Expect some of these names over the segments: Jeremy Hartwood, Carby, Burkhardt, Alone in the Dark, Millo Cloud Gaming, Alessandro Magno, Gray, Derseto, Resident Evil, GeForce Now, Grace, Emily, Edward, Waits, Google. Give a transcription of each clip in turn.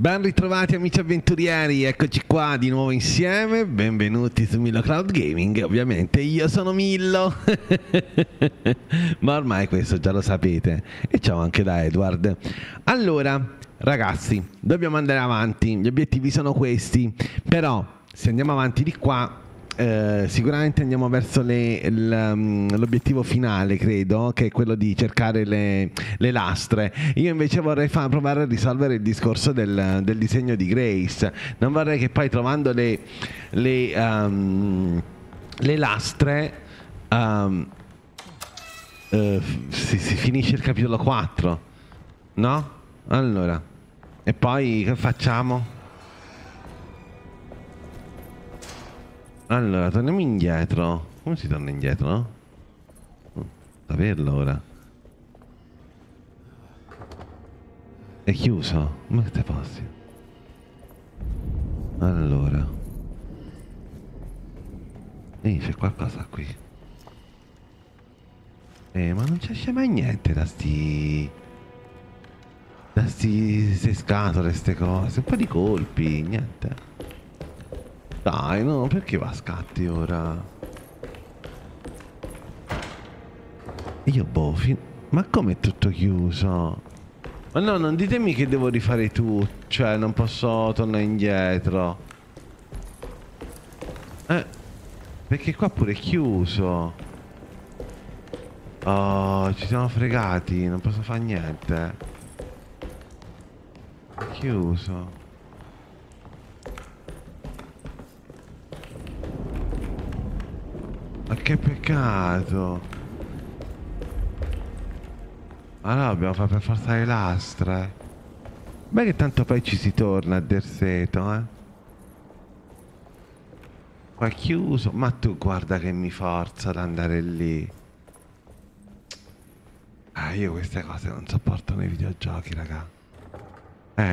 Ben ritrovati amici avventurieri, eccoci qua di nuovo insieme, benvenuti su Millo Cloud Gaming, ovviamente io sono Millo, ma ormai questo già lo sapete, e ciao anche da Edward. Allora, ragazzi, dobbiamo andare avanti, gli obiettivi sono questi, però se andiamo avanti di qua... sicuramente andiamo verso l'obiettivo finale, credo, che è quello di cercare le lastre. Io invece vorrei provare a risolvere il discorso del disegno di Grace. Non vorrei che poi trovando le lastre si finisce il capitolo 4, no? Allora, e poi che facciamo? Allora, torniamo indietro. Come si torna indietro? Saperlo ora. È chiuso. Ma che te passi? Allora. C'è qualcosa qui. Ma non c'è mai niente da sti... Da sti scatole, ste cose. Un po' di colpi, niente. Dai, no, perché va a scatti ora? Io boh, ma come è tutto chiuso? Ma no, non ditemi che devo rifare tutto. Cioè, non posso tornare indietro. Perché qua pure è chiuso. Oh, ci siamo fregati. Non posso fare niente. È chiuso. Ma che peccato! Allora dobbiamo fare per forza le lastre. Beh, che tanto poi ci si torna a Derseto, eh? Qua è chiuso. Ma tu guarda che mi forza ad andare lì. Io queste cose non sopporto nei videogiochi, raga.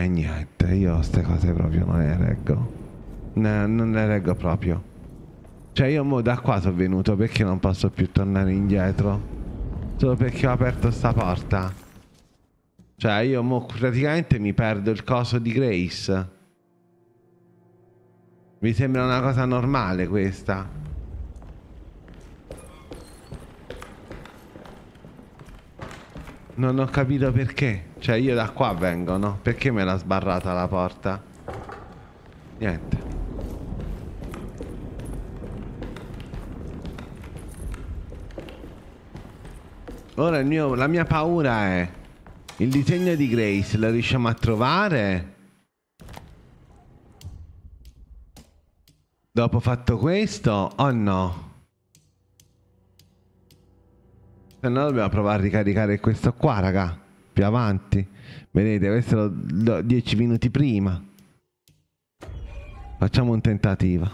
Niente, io queste cose proprio non le reggo. No, non le reggo proprio. Cioè io mo da qua sono venuto, perché non posso più tornare indietro? Solo perché ho aperto sta porta. Cioè io mo praticamente mi perdo il coso di Grace. Mi sembra una cosa normale questa. Non ho capito perché. Cioè io da qua vengo, no? Perché me l'ha sbarrata la porta? Niente. Ora la mia paura è il disegno di Grace, lo riusciamo a trovare? Dopo fatto questo o no? Se no dobbiamo provare a ricaricare questo qua, raga, più avanti. Vedete, questo lo do 10 minuti prima. Facciamo un tentativo.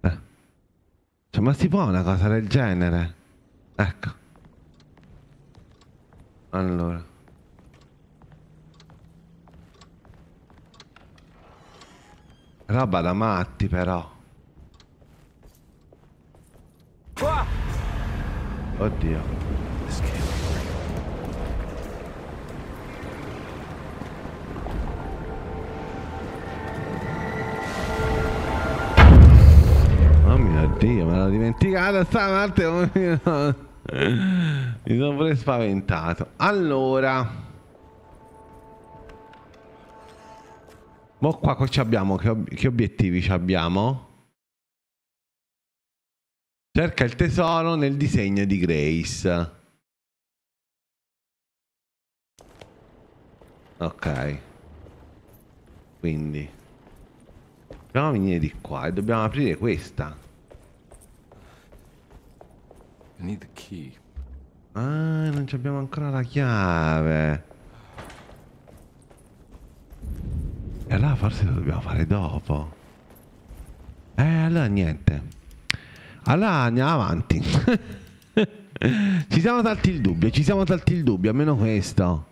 Cioè, ma si può una cosa del genere? Ecco. Allora. Roba da matti però. Oddio. Oh mio Dio, me l'ho dimenticata stamattina come no. Mi sono pure spaventato. Allora, mo qua ci abbiamo che obiettivi ci abbiamo? Cerca il tesoro nel disegno di Grace. Ok. Quindi dobbiamo venire di qua e dobbiamo aprire questa. Need the key. Ah, non abbiamo ancora la chiave. E allora forse lo dobbiamo fare dopo. Allora niente. Allora andiamo avanti. Ci siamo tolti il dubbio, almeno questo.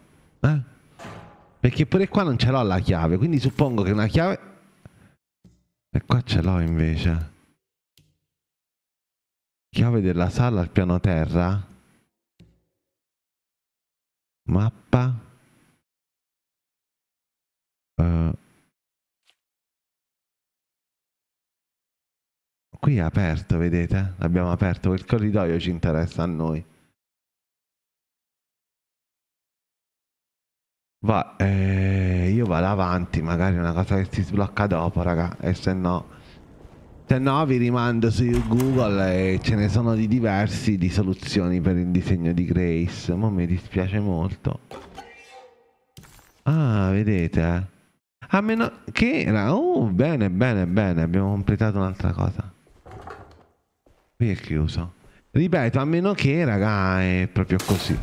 Perché pure qua non ce l'ho la chiave, quindi suppongo che una chiave... E qua ce l'ho invece. Chiave della sala al piano terra. Mappa. Qui è aperto, vedete? Abbiamo aperto quel corridoio, ci interessa a noi. Va, io vado avanti, magari è una cosa che si sblocca dopo, raga. E se no... se no vi rimando su Google e ce ne sono di diversi di soluzioni per il disegno di Grace. Ma mi dispiace molto. Ah, vedete? A meno che... oh, bene, bene, bene. Abbiamo completato un'altra cosa. Qui è chiuso. Ripeto, a meno che, raga, è proprio così.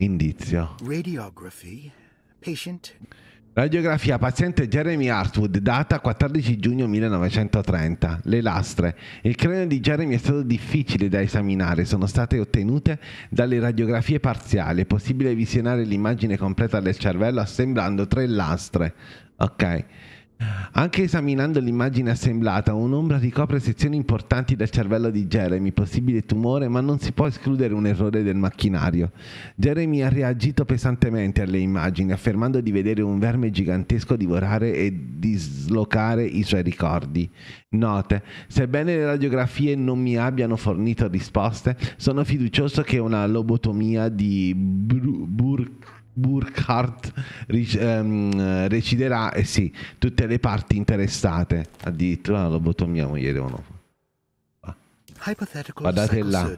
Indizio. Radiografia paziente Jeremy Hartwood, data 14 giugno 1930. Le lastre. Il cranio di Jeremy è stato difficile da esaminare, sono state ottenute dalle radiografie parziali. È possibile visionare l'immagine completa del cervello assemblando 3 lastre. Ok. Anche esaminando l'immagine assemblata, un'ombra ricopre sezioni importanti del cervello di Jeremy, possibile tumore, ma non si può escludere un errore del macchinario. Jeremy ha reagito pesantemente alle immagini, affermando di vedere un verme gigantesco divorare e dislocare i suoi ricordi. Note: sebbene le radiografie non mi abbiano fornito risposte, sono fiducioso che una lobotomia di Burkhardt reciderà tutte le parti interessate. Addirittura la lobotomia moglie devono fare. Guardate là.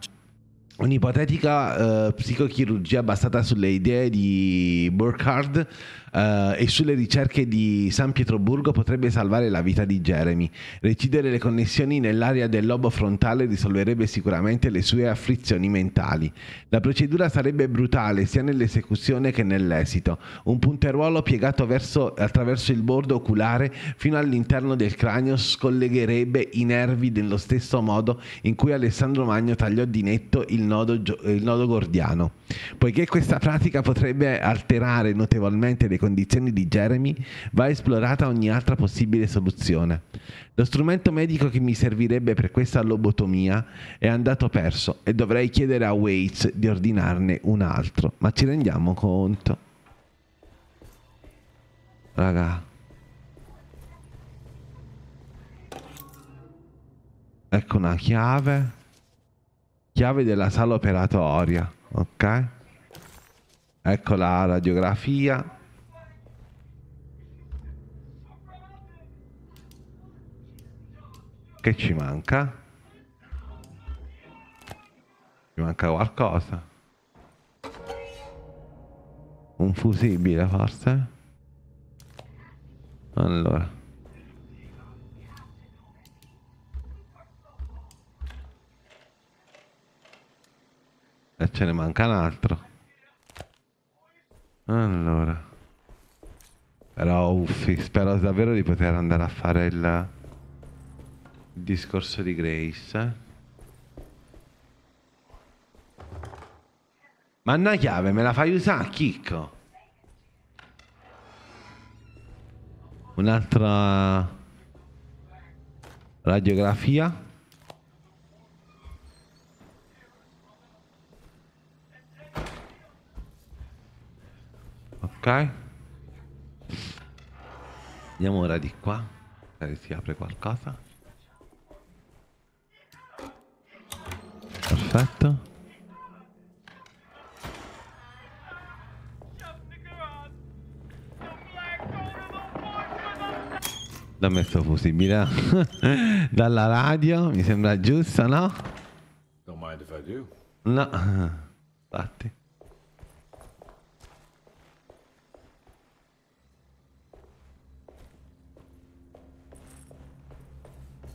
Un'ipotetica psicochirurgia basata sulle idee di Burkhardt e sulle ricerche di San Pietroburgo potrebbe salvare la vita di Jeremy. Recidere le connessioni nell'area del lobo frontale risolverebbe sicuramente le sue afflizioni mentali. La procedura sarebbe brutale sia nell'esecuzione che nell'esito. Un punteruolo piegato attraverso il bordo oculare fino all'interno del cranio scollegherebbe i nervi nello stesso modo in cui Alessandro Magno tagliò di netto il nodo gordiano. Poiché questa pratica potrebbe alterare notevolmente le condizioni di Jeremy, va esplorata ogni altra possibile soluzione. Lo strumento medico che mi servirebbe per questa lobotomia è andato perso e dovrei chiedere a Waits di ordinarne un altro. Ma ci rendiamo conto? Raga, ecco una chiave. Chiave della sala operatoria, ok? Ecco la radiografia. Che ci manca? Ci manca qualcosa. Un fusibile forse? Allora. E ce ne manca un altro. Allora. Però uffi, spero davvero di poter andare a fare il discorso di Grace. Ma una chiave me la fai usare, chicco? Un'altra radiografia. Ok, andiamo ora di qua, magari si apre qualcosa. Perfetto. L'ho messo fusibile dalla radio, mi sembra giusto, no? No, infatti.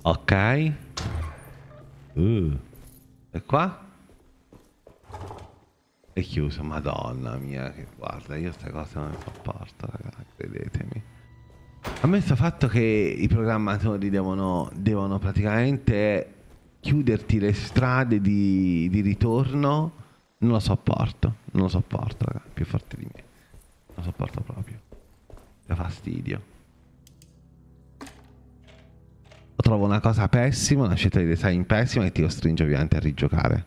Ok. E qua? È chiuso, madonna mia, che guarda, io queste cose non mi sopporto, ragazzi, credetemi. A me sta fatto che i programmatori devono praticamente chiuderti le strade di ritorno, non lo sopporto, non lo sopporto, ragazzi, più forte di me. Non lo sopporto proprio. Da fastidio. Trovo una cosa pessima, una scelta di design pessima che ti costringe ovviamente a rigiocare.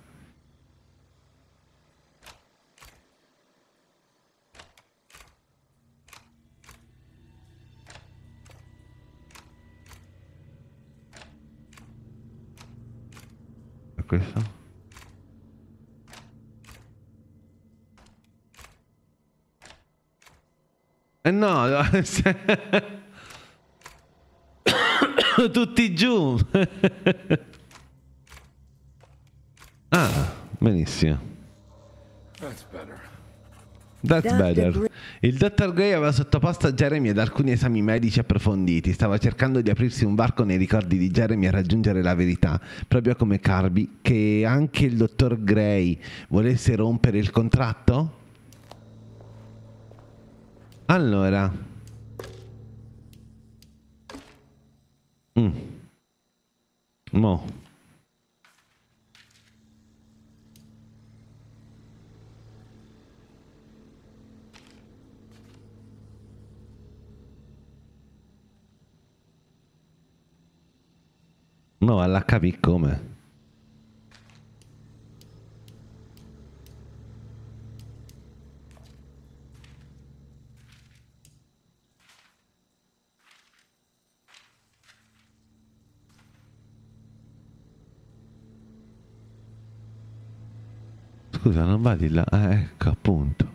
questo? Eh no, tutti giù. Ah, benissimo. That's better. Il dottor Gray aveva sottoposto Jeremy ad alcuni esami medici approfonditi. Stava cercando di aprirsi un varco nei ricordi di Jeremy e raggiungere la verità, proprio come Carby. Che anche il dottor Gray volesse rompere il contratto? Allora mo no, all'HP come? Scusa, non va di là. Ecco, appunto.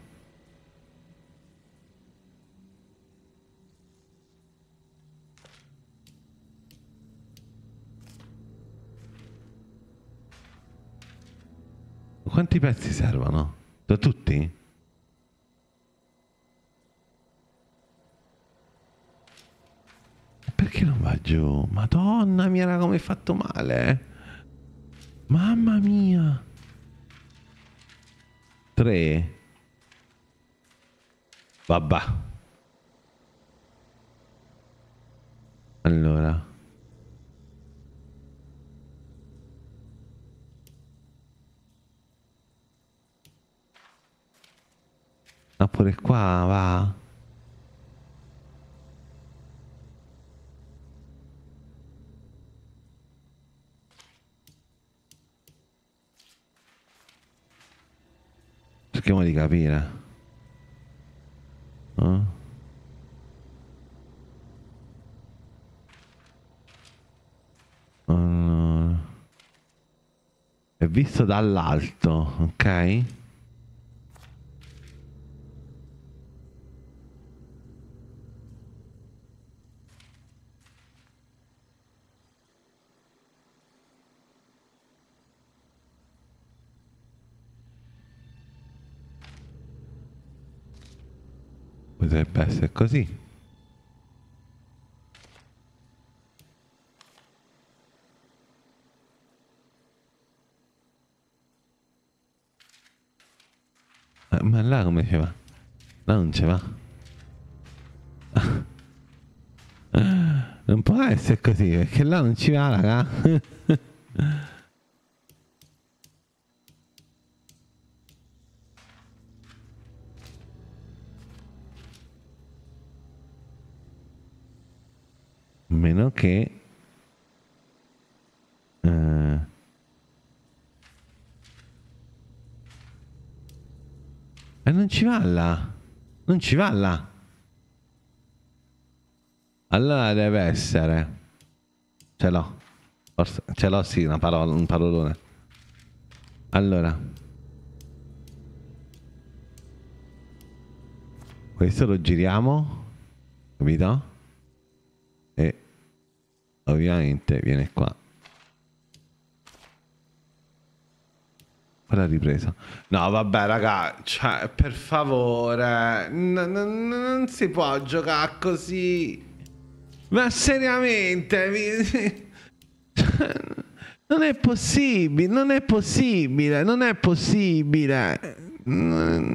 Quanti pezzi servono? Da tutti? Perché non va giù? Madonna mia, raga, come hai fatto male. Mamma mia. 3. Vabbè. Allora. Ma pure qua va. Cerchiamo di capire. No? Allora. È visto dall'alto, ok? Potrebbe essere così. Ma là come ci va? Là non ci va. Non può essere così, perché là non ci va, raga. Meno che non ci va là. Non ci va là. Allora deve essere. Ce l'ho. Forse ce l'ho, sì, una parola, un parolone. Allora. Questo lo giriamo. Capito? E ovviamente viene qua. Quella ripresa. No, vabbè, raga, cioè, per favore, non si può giocare così. Ma seriamente, non è possibile, non è possibile, non è possibile.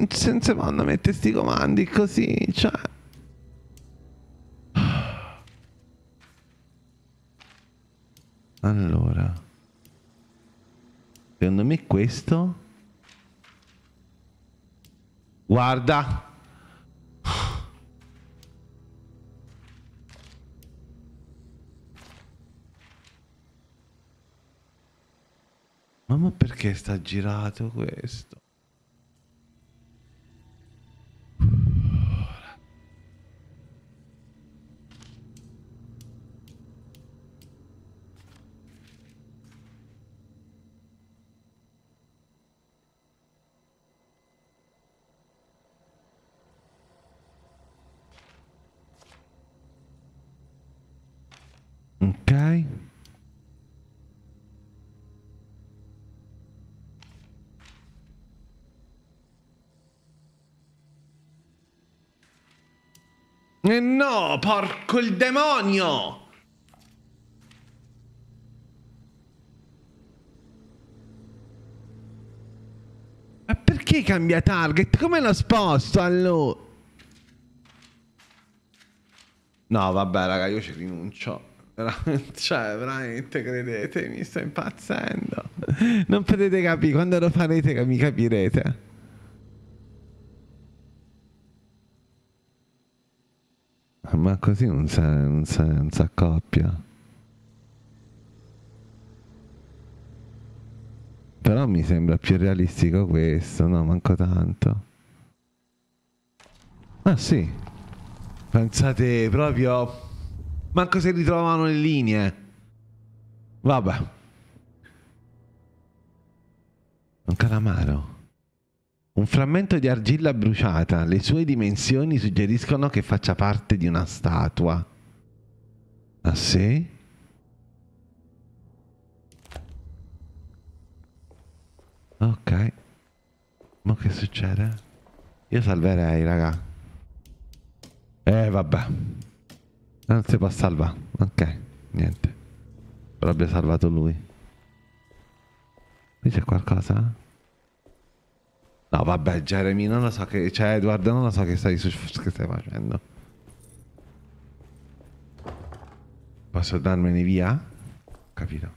Senza vanno a mettere sti comandi così, cioè. Allora, secondo me questo, guarda, mamma, perché sta girato questo? Ok. E no, porco il demonio! Ma perché cambia target? Come lo sposto allora? No, vabbè, raga, io ci rinuncio. Cioè, veramente, credete, mi sto impazzendo. Non potete capire, quando lo farete mi capirete. Ma così non si accoppia. Però mi sembra più realistico questo, no? Manco tanto. Ah sì. Pensate proprio... Manco se ritrovano le linee. Vabbè. Un calamaro. Un frammento di argilla bruciata, le sue dimensioni suggeriscono che faccia parte di una statua. Ah sì? Ok. Ma che succede? Io salverei, raga. Vabbè. Non si può salvare. Ok, niente. Però abbia salvato lui. Qui c'è qualcosa? No vabbè, Jeremy, non lo so che... Cioè, Edward, non lo so che stai facendo. Posso darmene via? Capito.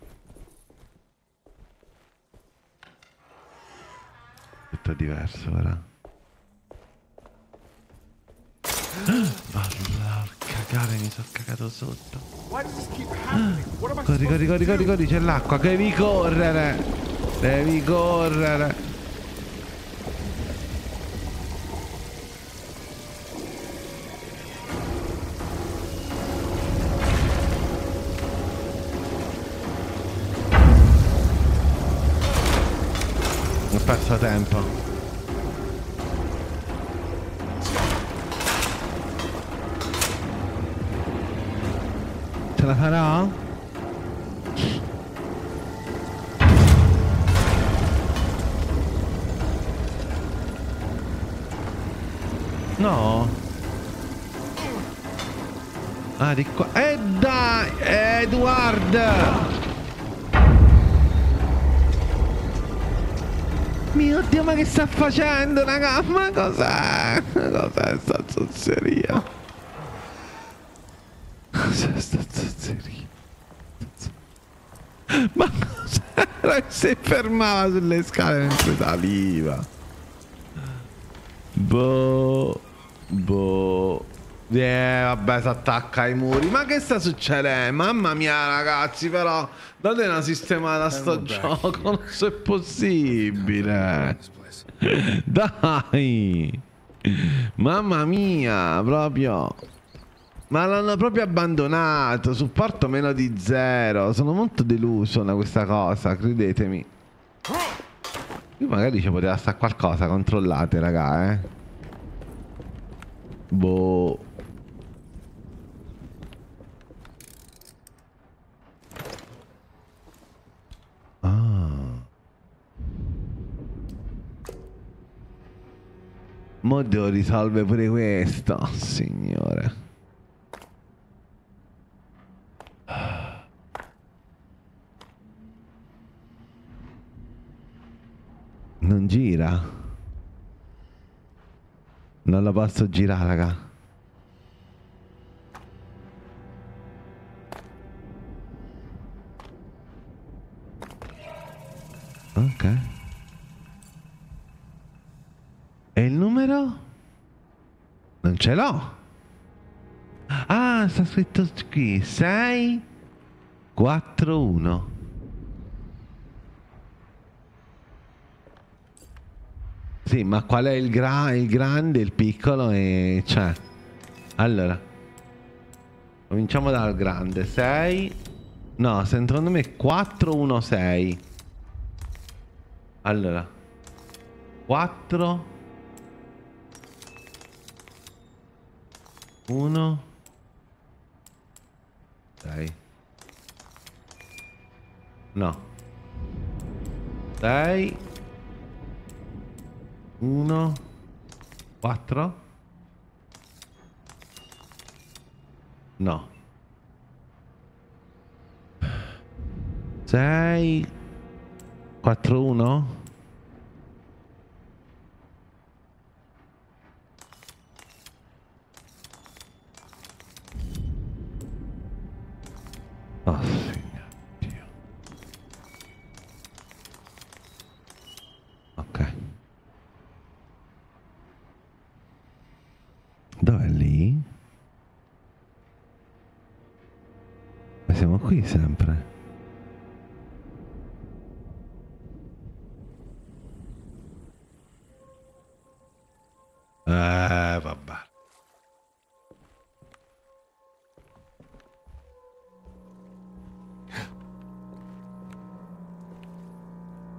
Tutto diverso ora. Valla, cagare, mi sono cagato sotto. Corri, corri, corri, corri, corri, c'è l'acqua. Devi correre. Devi correre. Perso tempo. Ce la farò? No. Ah, di qua. E dai, Edward! Mio Dio, ma che sta facendo, raga? Ma cos'è? Cos'è sta zozzeria? Cos'è sta zozzeria? Ma cos'era? Si fermava sulle scale mentre saliva. Boh. Boh. Vabbè, si attacca ai muri. Ma che sta succedendo? Mamma mia, ragazzi, però date una sistemata a sto gioco. Non so se è possibile. Dai. Mamma mia, proprio. Ma l'hanno proprio abbandonato. Supporto meno di 0. Sono molto deluso da questa cosa, credetemi. Io magari ci poteva stare qualcosa. Controllate, raga, eh. Boh. Mo' devo risolvere pure questo, oh, signore. Non gira. Non la posso girare, raga. Ok. E il numero? Non ce l'ho. Ah, sta scritto qui 641. Sì, ma qual è il grande, il piccolo e... cioè... Allora, cominciamo dal grande. 6... No, secondo me 416. Allora 4... 1 6 No. Dai. 1. 4. No. 6. 4, 1. Oh, signor Dio. Ok. Dov'è lì? Ma siamo qui sempre. Vabbè.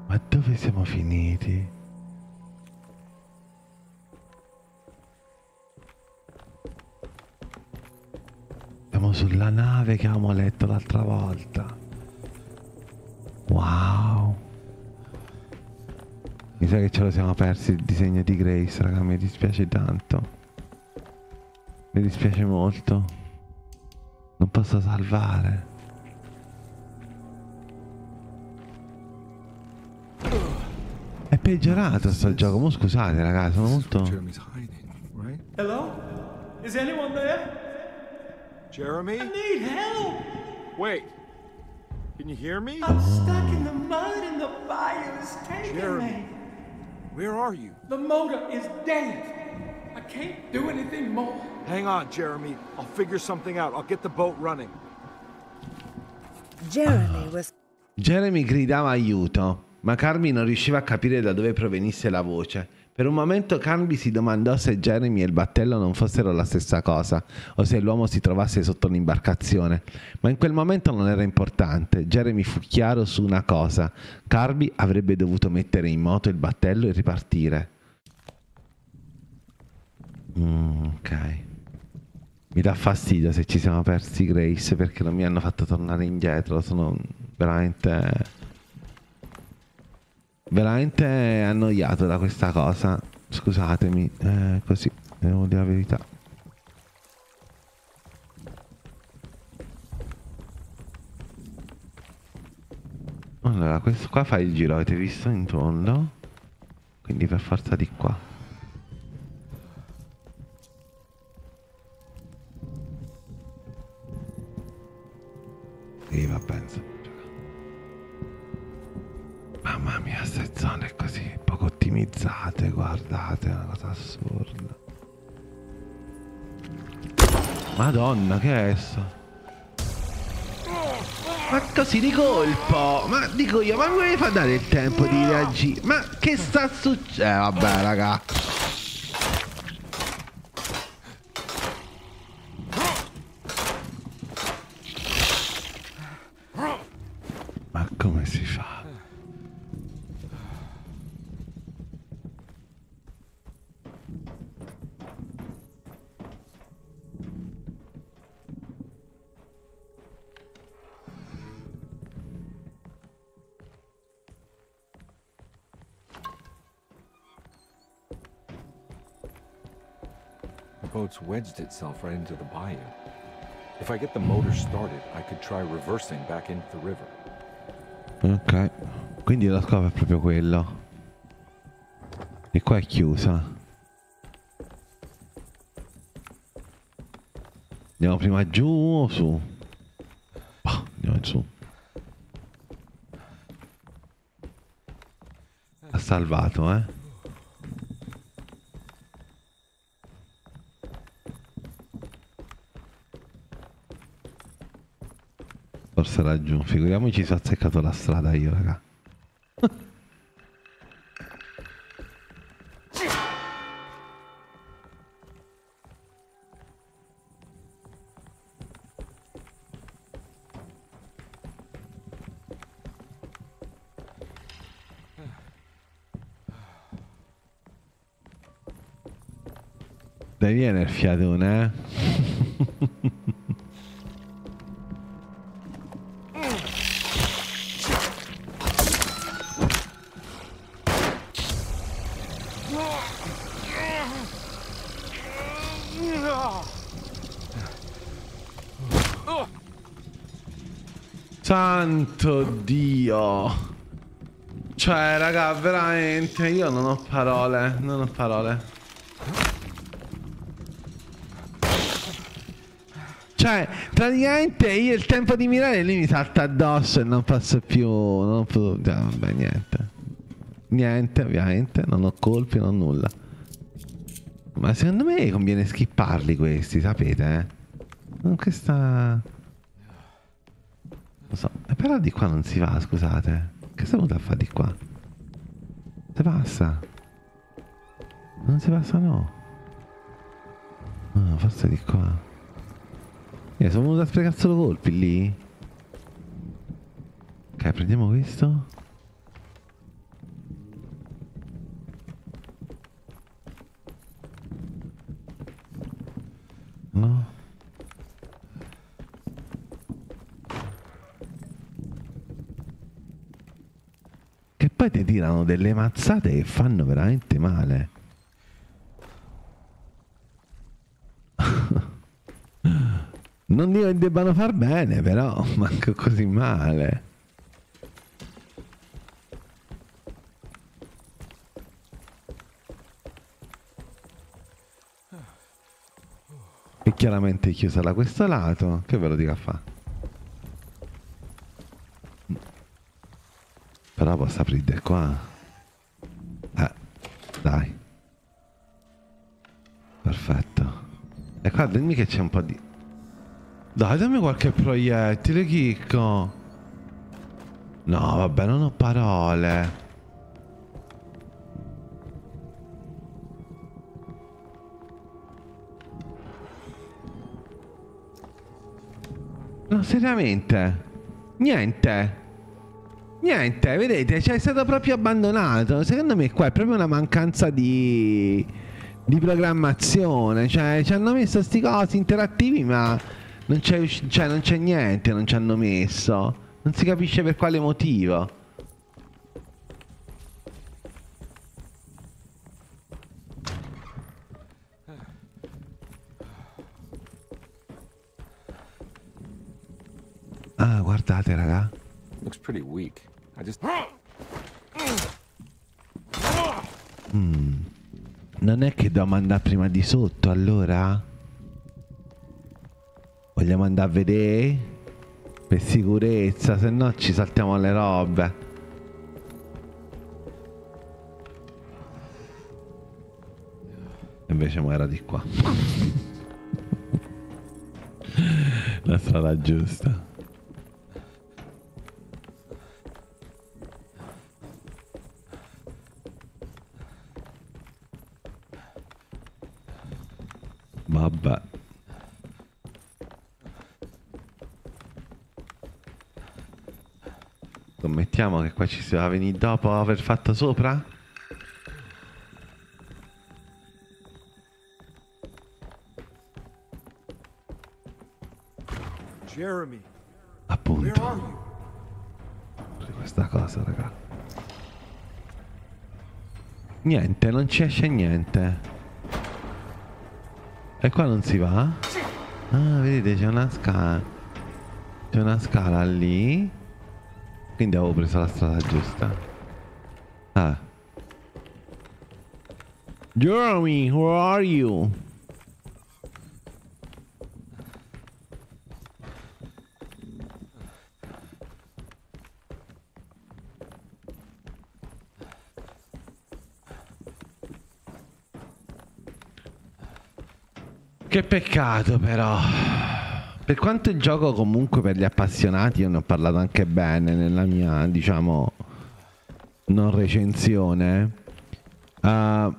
Ma dove siamo finiti? Siamo sulla nave che avevamo letto l'altra volta. Wow. Mi sa che ce lo siamo persi il disegno di Grace, raga, mi dispiace tanto. Mi dispiace molto. Non posso salvare. È peggiorato sto gioco, ma scusate ragazzi, sono molto... Hello? Is anyone there? Jeremy? I need help! Wait. Can you hear me? I'm stuck in the mud and the fire is taking me. Where are you? The motor is dead. I can't do anything more. Hang on, Jeremy. I'll figure something out. I'll get the boat running. Jeremy was... Jeremy gridava aiuto, ma Carby non riusciva a capire da dove provenisse la voce. Per un momento Carby si domandò se Jeremy e il battello non fossero la stessa cosa, o se l'uomo si trovasse sotto un'imbarcazione. Ma in quel momento non era importante. Jeremy fu chiaro su una cosa. Carby avrebbe dovuto mettere in moto il battello e ripartire. Ok. Mi dà fastidio se ci siamo persi Grace, perché non mi hanno fatto tornare indietro. Sono veramente... veramente annoiato da questa cosa. Scusatemi, così, devo dire la verità. Allora, questo qua fa il giro, avete visto? In tondo. Quindi per forza di qua. Va, penso. Mamma mia, queste zone così poco ottimizzate, guardate, è una cosa assurda. Madonna, che è sto? Ma così di colpo, ma dico io, ma come fa dare il tempo di reagire? Ma che sta succedendo? Vabbè, raga. Wedged itself right into the bayou. If I get the motor started, I could try reversing back into the river. Ok, quindi la scova è proprio quello. E qua è chiusa. Andiamo prima giù o su? Oh, andiamo su. Ha salvato, eh? Laggiù, figuriamoci se ho azzeccato la strada io, raga. Dai, viene il fiatone, eh. santo Dio. Cioè, raga, veramente, io non ho parole, non ho parole. Cioè, praticamente io il tempo di mirare e lui mi salta addosso e non passa più, non posso, già, vabbè, niente. Niente, ovviamente, non ho colpi, non ho nulla. Ma secondo me conviene skipparli questi, sapete, eh? Non questa... Lo so, però di qua non si va, scusate. Che sta venuta a fare di qua? Si passa? Non si passa, no. Ah, forse di qua. Io sono venuto a sprecare solo colpi lì. Ok, prendiamo questo. No. Che poi ti tirano delle mazzate che fanno veramente male. Non dico che debbano far bene, però manco così male. E chiaramente è chiusa da questo lato. Che ve lo dico a fa? Però posso aprire qua. Dai. Perfetto. E qua dimmi che c'è un po' di... Dai, dammi qualche proiettile, chicco. No, vabbè, non ho parole. No, seriamente. Niente. Niente, vedete, cioè è stato proprio abbandonato. Secondo me qua è proprio una mancanza di programmazione. Cioè, ci hanno messo sti cosi interattivi, ma non c'è, cioè, non c'è niente, non ci hanno messo. Non si capisce per quale motivo. Ah, guardate, raga. Looks pretty weak. I just... Non è che dobbiamo andare prima di sotto, allora? Vogliamo andare a vedere? Per sicurezza, se no ci saltiamo le robe. Invece mo era di qua. La strada giusta. Vabbè. Scommettiamo che qua ci si va a venire dopo aver fatto sopra? Jeremy. Appunto. Questa cosa, raga. Niente, non ci esce niente. E qua non si va? Ah, vedete, c'è una scala. C'è una scala lì. Quindi avevo preso la strada giusta. Ah. Jeremy, where are you? Che peccato però. Per quanto il gioco comunque per gli appassionati, io ne ho parlato anche bene nella mia, diciamo, non recensione. È un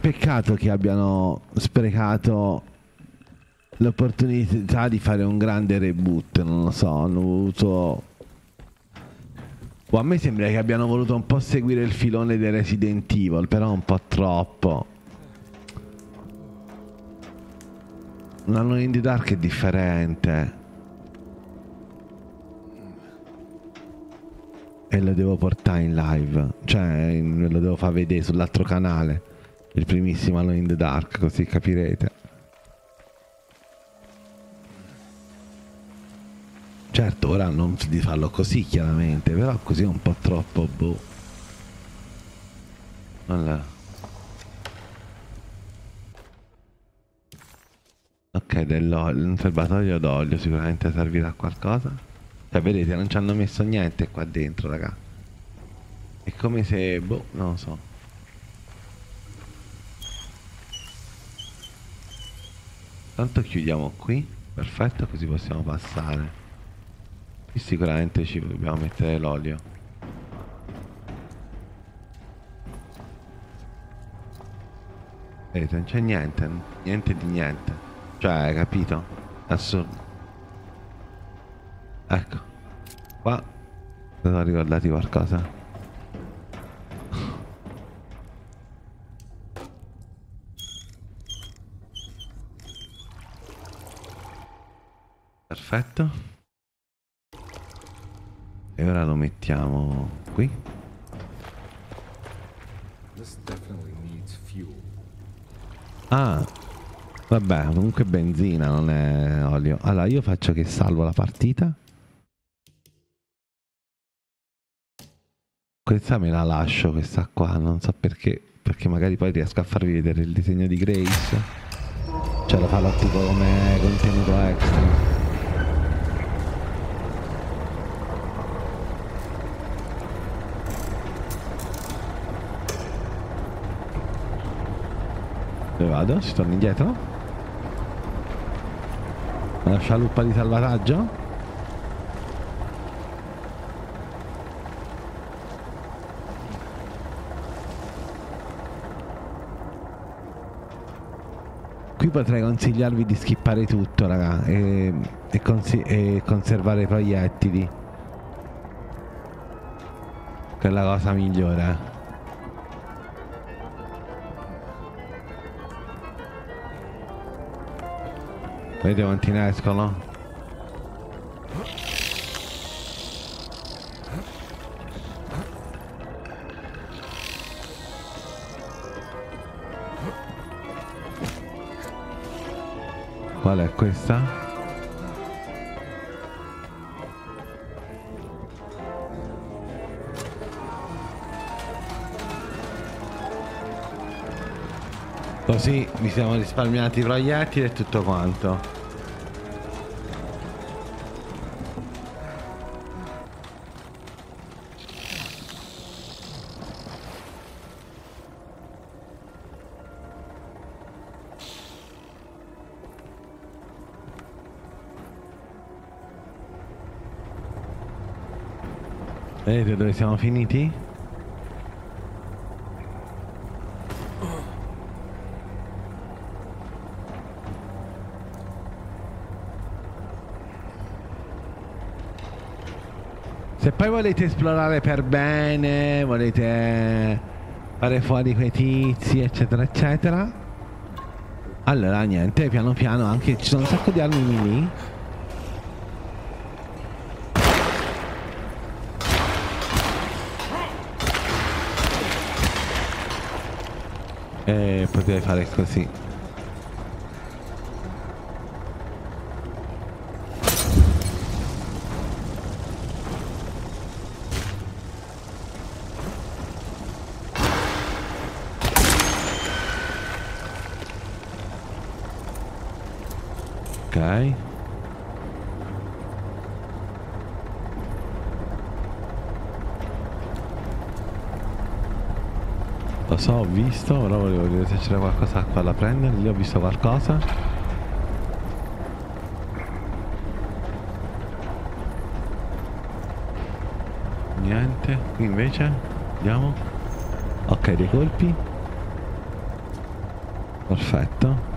peccato che abbiano sprecato l'opportunità di fare un grande reboot, non lo so, hanno voluto... O a me sembra che abbiano voluto un po' seguire il filone del Resident Evil, però un po' troppo. Alone in the Dark è differente. E lo devo portare in live. Cioè, lo devo far vedere sull'altro canale. Il primissimo Alone in the Dark, così capirete. Certo, ora non di farlo così chiaramente, però così è un po' troppo, boh. Allora. Ok, dell'olio, un serbatoio d'olio sicuramente servirà a qualcosa. Cioè, vedete, non ci hanno messo niente qua dentro, raga. È come se, boh, non lo so. Tanto chiudiamo qui, perfetto, così possiamo passare. Qui sicuramente ci dobbiamo mettere l'olio. Vedete, non c'è niente, niente di niente. Cioè, capito? Assurdo. Ecco, qua sono ricordati qualcosa. Perfetto. E ora lo mettiamo qui. Ah, vabbè, comunque benzina, non è olio. Allora io faccio che salvo la partita. Questa me la lascio, questa qua, non so perché. Perché magari poi riesco a farvi vedere il disegno di Grace. Cioè la farò tipo come contenuto extra. Vado, si torna indietro. Una scialuppa di salvataggio. Qui potrei consigliarvi di skippare tutto, raga, e conservare i proiettili, che è la cosa migliore. Vedete quanti ne escono? Qual è questa? Così mi siamo risparmiati i proiettili e tutto quanto. Vedete dove siamo finiti? Se poi volete esplorare per bene, volete fare fuori quei tizi, eccetera, eccetera. Allora niente, piano piano anche ci sono un sacco di armi mini. E potrei fare così. Ok. Lo so, ho visto, però volevo vedere se c'era qualcosa qua da prendere. Lì ho visto qualcosa. Niente. Qui invece andiamo. Ok, dei colpi. Perfetto.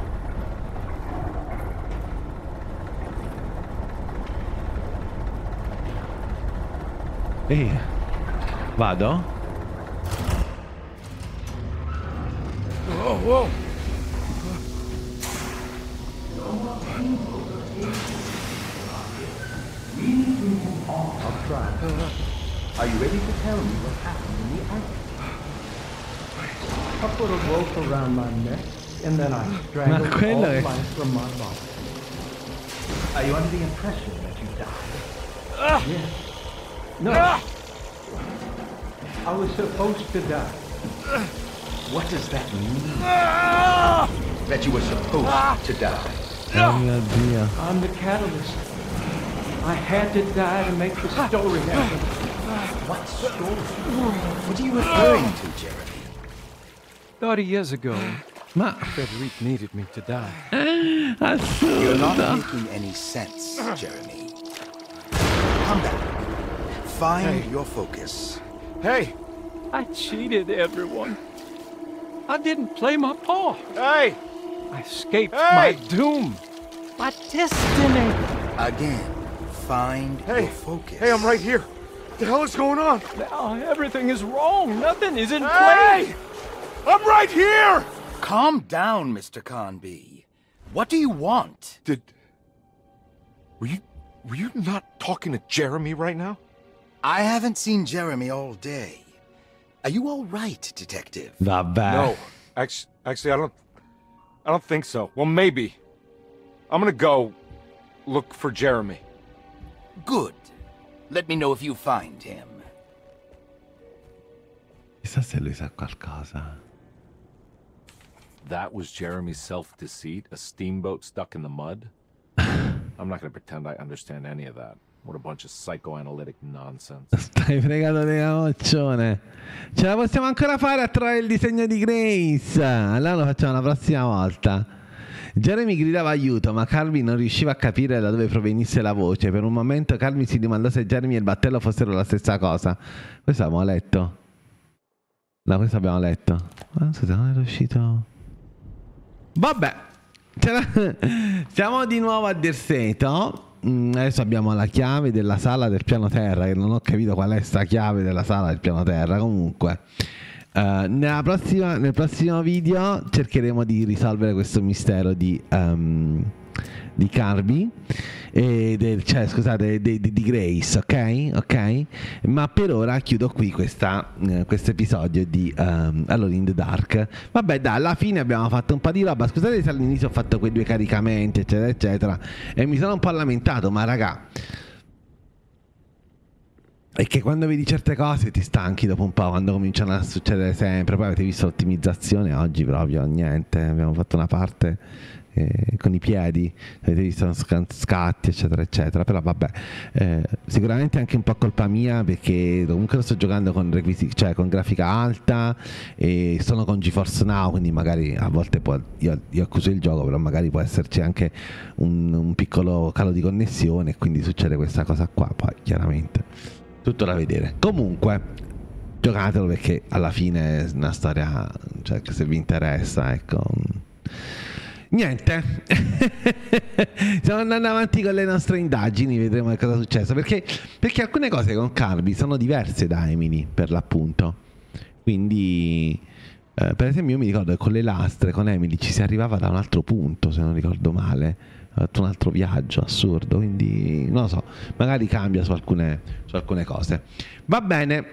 E vado. Wow. I'll try. Are you ready to tell me what happened in the act? I put a rope around my neck and then I strangled all life from my body. Are you under the impression that you died? Yeah. No. I was supposed to die. What does that mean? That you were supposed to die. Oh mio Dio. I'm the catalyst. I had to die to make the story happen. What story? What are you referring to, Jeremy? 30 years ago, Frederick needed me to die. You're not making any sense, Jeremy. Come back. Find your focus. Hey! I cheated everyone. I didn't play my part. Hey! I escaped my doom. My destiny. Again. Find your focus. Hey, I'm right here. What the hell is going on? Now everything is wrong. Nothing is in play. I'm right here! Calm down, Mr. Carby. What do you want? Were you not talking to Jeremy right now? I haven't seen Jeremy all day. Are you all right, Detective? Not bad. No. Actually, I don't think so. Well, maybe. I'm gonna go look for Jeremy. Good. Let me know if you find him. Chissà se lui sa qualcosa. That was Jeremy's self-deceit, a steamboat stuck in the mud? I'm not gonna pretend I understand any of that. What a bunch of psychoanalytic nonsense. Stai fregato di cavoccione. Ce la possiamo ancora fare a trovare il disegno di Grace. Allora lo facciamo la prossima volta. Jeremy gridava aiuto, ma Carby non riusciva a capire da dove provenisse la voce. Per un momento Carby si domandò se Jeremy e il battello fossero la stessa cosa. Questo abbiamo letto. No, questo abbiamo letto. Ma scusa, non è riuscito. Vabbè. Siamo di nuovo a Derseto. Adesso abbiamo la chiave della sala del piano terra, che non ho capito qual è sta chiave della sala del piano terra. Comunque nel prossimo video cercheremo di risolvere questo mistero di Carby e di Grace, ok? Ma per ora chiudo qui questo episodio di Alone in the Dark. Vabbè, dai, alla fine abbiamo fatto un po' di roba. Scusate se all'inizio ho fatto quei due caricamenti, eccetera, eccetera, e mi sono un po' lamentato, ma raga, è che quando vedi certe cose ti stanchi dopo un po', quando cominciano a succedere sempre. Poi avete visto l'ottimizzazione oggi, proprio niente, abbiamo fatto una parte con i piedi, avete visto scatti, eccetera, eccetera. Però vabbè, sicuramente anche un po' colpa mia, perché comunque lo sto giocando con con grafica alta e sono con GeForce Now, quindi magari a volte io accuso il gioco, però magari può esserci anche un piccolo calo di connessione e quindi succede questa cosa qua. Poi chiaramente tutto da vedere. Comunque giocatelo, perché alla fine è una storia, cioè, che se vi interessa, ecco. Niente. Stiamo andando avanti con le nostre indagini, vedremo che cosa è successo, perché alcune cose con Carby sono diverse da Emily, per l'appunto. Quindi per esempio io mi ricordo che con le lastre, con Emily ci si arrivava da un altro punto, se non ricordo male. Ha fatto un altro viaggio assurdo, quindi non lo so, magari cambia su alcune cose. Va bene,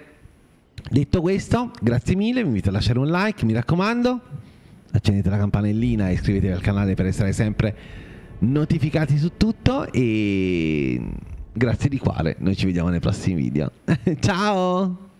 detto questo, grazie mille, vi invito a lasciare un like, mi raccomando, accendete la campanellina e iscrivetevi al canale per essere sempre notificati su tutto, e grazie di cuore, noi ci vediamo nei prossimi video. Ciao!